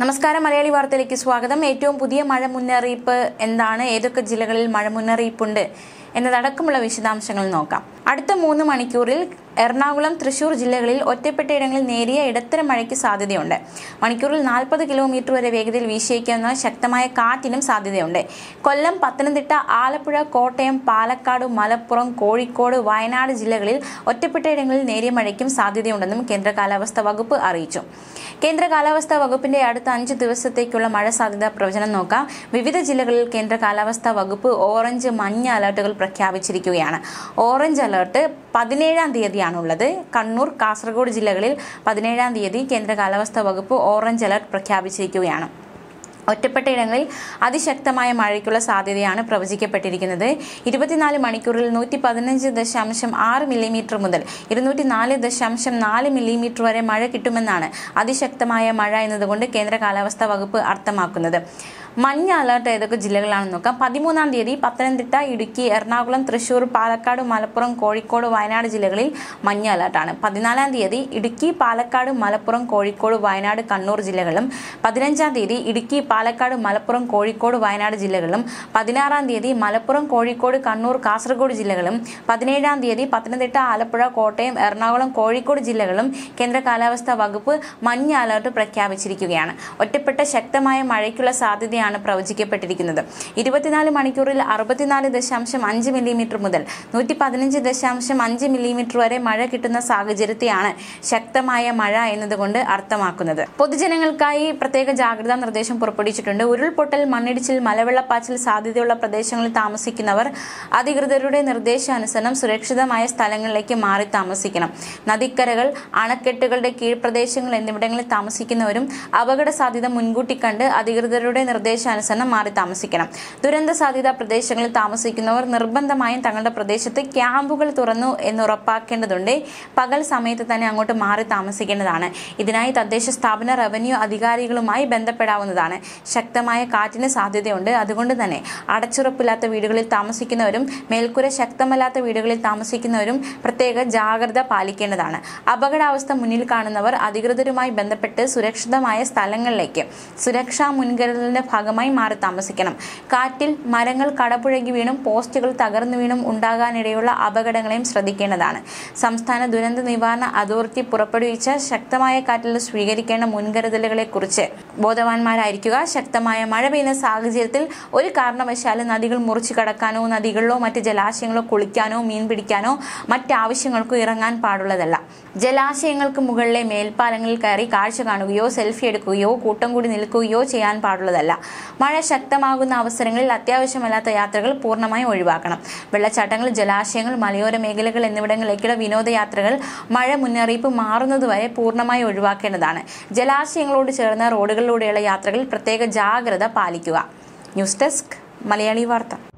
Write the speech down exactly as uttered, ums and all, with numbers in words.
നമസ്കാരം മലയാളി വാർത്തയിലേക്ക് സ്വാഗതം. ഏറ്റവും പുതിയ മഴ മുന്നറിയിപ്പ് എന്താണ്, ഏതൊക്കെ ജില്ലകളിൽ മഴ മുന്നറിയിപ്പുണ്ട് എന്നതടക്കമുള്ള വിശദാംശങ്ങൾ നോക്കാം. അടുത്ത മൂന്ന് മണിക്കൂറിൽ എറണാകുളം, തൃശൂർ ജില്ലകളിൽ ഒറ്റപ്പെട്ടയിടങ്ങളിൽ നേരിയ ഇടത്തരം മഴയ്ക്ക് സാധ്യതയുണ്ട്. മണിക്കൂറിൽ നാൽപ്പത് കിലോമീറ്റർ വരെ വേഗതയിൽ വീശിയേക്കാവുന്ന ശക്തമായ കാറ്റിനും സാധ്യതയുണ്ട്. കൊല്ലം, പത്തനംതിട്ട, ആലപ്പുഴ, കോട്ടയം, പാലക്കാട്, മലപ്പുറം, കോഴിക്കോട്, വയനാട് ജില്ലകളിൽ ഒറ്റപ്പെട്ടയിടങ്ങളിൽ നേരിയ മഴയ്ക്കും സാധ്യതയുണ്ടെന്നും കേന്ദ്ര കാലാവസ്ഥാ വകുപ്പ് അറിയിച്ചു. കേന്ദ്ര കാലാവസ്ഥാ വകുപ്പിന്റെ അടുത്ത അഞ്ച് ദിവസത്തേക്കുള്ള മഴ സാധ്യതാ പ്രവചനം നോക്കാം. വിവിധ ജില്ലകളിൽ കേന്ദ്ര കാലാവസ്ഥാ വകുപ്പ് ഓറഞ്ച്, മഞ്ഞ അലർട്ടുകൾ പ്രഖ്യാപിച്ചിരിക്കുകയാണ്. ഓറഞ്ച് അലർട്ട് പതിനേഴാം തീയതിയാണുള്ളത്. കണ്ണൂർ, കാസർഗോഡ് ജില്ലകളിൽ പതിനേഴാം തീയതി കേന്ദ്ര കാലാവസ്ഥാ വകുപ്പ് ഓറഞ്ച് അലർട്ട് പ്രഖ്യാപിച്ചിരിക്കുകയാണ്. ഒറ്റപ്പെട്ടയിടങ്ങളിൽ അതിശക്തമായ മഴയ്ക്കുള്ള സാധ്യതയാണ് പ്രവചിക്കപ്പെട്ടിരിക്കുന്നത്. ഇരുപത്തിനാല് മണിക്കൂറിൽ നൂറ്റി പതിനഞ്ച് ദശാംശം ആറ് മില്ലിമീറ്റർ മുതൽ ഇരുന്നൂറ്റി നാല് ദശാംശം നാല് മില്ലിമീറ്റർ വരെ മഴ കിട്ടുമെന്നാണ് അതിശക്തമായ മഴ എന്നതുകൊണ്ട് കേന്ദ്ര കാലാവസ്ഥാ വകുപ്പ് അർത്ഥമാക്കുന്നത്. മഞ്ഞ അലർട്ട് ഏതൊക്കെ ജില്ലകളാണെന്ന് നോക്കാം. പതിമൂന്നാം തീയതി പത്തനംതിട്ട, ഇടുക്കി, എറണാകുളം, തൃശൂർ, പാലക്കാട്, മലപ്പുറം, കോഴിക്കോട്, വയനാട് ജില്ലകളിൽ മഞ്ഞ അലർട്ടാണ്. പതിനാലാം തീയതി ഇടുക്കി, പാലക്കാട്, മലപ്പുറം, കോഴിക്കോട്, വയനാട്, കണ്ണൂർ ജില്ലകളും. പതിനഞ്ചാം തീയതി ഇടുക്കി, പാലക്കാട്, മലപ്പുറം, കോഴിക്കോട്, വയനാട് ജില്ലകളും. പതിനാറാം തീയതി മലപ്പുറം, കോഴിക്കോട്, കണ്ണൂർ, കാസർഗോഡ് ജില്ലകളും. പതിനേഴാം തീയതി പത്തനംതിട്ട, ആലപ്പുഴ, കോട്ടയം, എറണാകുളം, കോഴിക്കോട് ജില്ലകളും കേന്ദ്ര കാലാവസ്ഥാ വകുപ്പ് മഞ്ഞ അലർട്ട് പ്രഖ്യാപിച്ചിരിക്കുകയാണ്. ഒറ്റപ്പെട്ട ശക്തമായ മഴയ്ക്കുള്ള സാധ്യത ാണ് പ്രവചിക്കപ്പെട്ടിരിക്കുന്നത്. ഇരുപത്തിനാല് മണിക്കൂറിൽ അറുപത്തിനാല് ദശാംശം അഞ്ച് മില്ലിമീറ്റർ മുതൽ നൂറ്റി പതിനഞ്ച് ദശാംശം അഞ്ച് മില്ലിമീറ്റർ വരെ മഴ കിട്ടുന്ന സാഹചര്യത്തെയാണ് ശക്തമായ മഴ എന്നതുകൊണ്ട് അർത്ഥമാക്കുന്നത്. പൊതുജനങ്ങൾക്കായി പ്രത്യേക ജാഗ്രതാ നിർദ്ദേശം പുറപ്പെടുവിച്ചിട്ടുണ്ട്. ഉരുൾപൊട്ടൽ, മണ്ണിടിച്ചിൽ, മലവെള്ളപ്പാച്ചിൽ സാധ്യതയുള്ള പ്രദേശങ്ങളിൽ താമസിക്കുന്നവർ അധികൃതരുടെ നിർദ്ദേശാനുസരണം സുരക്ഷിതമായ സ്ഥലങ്ങളിലേക്ക് മാറി താമസിക്കണം. നദിക്കരകൾ, അണക്കെട്ടുകളുടെ കീഴ്പ്രദേശങ്ങൾ എന്നിവിടങ്ങളിൽ താമസിക്കുന്നവരും അപകട സാധ്യത മുൻകൂട്ടി കണ്ട് അധികൃതരുടെ നിർദ്ദേശം ദേശാനുസരണം മാറി താമസിക്കണം. ദുരന്ത സാധ്യതാ പ്രദേശങ്ങളിൽ താമസിക്കുന്നവർ നിർബന്ധമായും തങ്ങളുടെ പ്രദേശത്ത് ക്യാമ്പുകൾ തുറന്നു എന്ന് ഉറപ്പാക്കേണ്ടതുണ്ട്. പകൽ സമയത്ത് തന്നെ അങ്ങോട്ട് മാറി താമസിക്കേണ്ടതാണ്. ഇതിനായി തദ്ദേശ സ്ഥാപന, റവന്യൂ അധികാരികളുമായി ബന്ധപ്പെടാവുന്നതാണ്. ശക്തമായ കാറ്റിന് സാധ്യതയുണ്ട്. അതുകൊണ്ട് തന്നെ അടച്ചുറപ്പില്ലാത്ത വീടുകളിൽ താമസിക്കുന്നവരും മേൽക്കൂര ശക്തമല്ലാത്ത വീടുകളിൽ താമസിക്കുന്നവരും പ്രത്യേക ജാഗ്രത പാലിക്കേണ്ടതാണ്. അപകടാവസ്ഥ മുന്നിൽ കാണുന്നവർ അധികൃതരുമായി ബന്ധപ്പെട്ട് സുരക്ഷിതമായ സ്ഥലങ്ങളിലേക്ക് സുരക്ഷാ മുൻകരുതലിന്റെ ഭാഗമായി മാറി താമസിക്കണം. കാറ്റിൽ മരങ്ങൾ കടപുഴകി വീണും പോസ്റ്റുകൾ തകർന്നു വീണും ഉണ്ടാകാനിടയുള്ള അപകടങ്ങളെയും ശ്രദ്ധിക്കേണ്ടതാണ്. സംസ്ഥാന ദുരന്ത നിവാരണ അതോറിറ്റി പുറപ്പെടുവിച്ച ശക്തമായ കാറ്റിൽ സ്വീകരിക്കേണ്ട മുൻകരുതലുകളെ കുറിച്ച് ബോധവാന്മാരായിരിക്കുക. ശക്തമായ മഴ പെയ്യുന്ന സാഹചര്യത്തിൽ ഒരു കാരണവശാലും നദികൾ മുറിച്ചു കടക്കാനോ നദികളിലോ മറ്റ് ജലാശയങ്ങളോ കുളിക്കാനോ മീൻ പിടിക്കാനോ മറ്റാവശ്യങ്ങൾക്കോ ഇറങ്ങാൻ പാടുള്ളതല്ല. ജലാശയങ്ങൾക്ക് മുകളിലെ മേൽപ്പാലങ്ങളിൽ കയറി കാഴ്ച കാണുകയോ സെൽഫി എടുക്കുകയോ കൂട്ടം കൂടി നിൽക്കുകയോ ചെയ്യാൻ പാടുള്ളതല്ല. മഴ ശക്തമാകുന്ന അവസരങ്ങളിൽ അത്യാവശ്യമല്ലാത്ത യാത്രകൾ പൂർണ്ണമായും ഒഴിവാക്കണം. വെള്ളച്ചാട്ടങ്ങൾ, ജലാശയങ്ങൾ, മലയോര മേഖലകൾ എന്നിവിടങ്ങളിലേക്കുള്ള വിനോദയാത്രകൾ മഴ മുന്നറിയിപ്പ് മാറുന്നതുവരെ പൂർണ്ണമായി ഒഴിവാക്കേണ്ടതാണ്. ജലാശയങ്ങളോട് ചേർന്ന റോഡുകളിലൂടെയുള്ള യാത്രകളിൽ പ്രത്യേക ജാഗ്രത പാലിക്കുക. ന്യൂസ് ഡെസ്ക് മലയാളി വാർത്ത.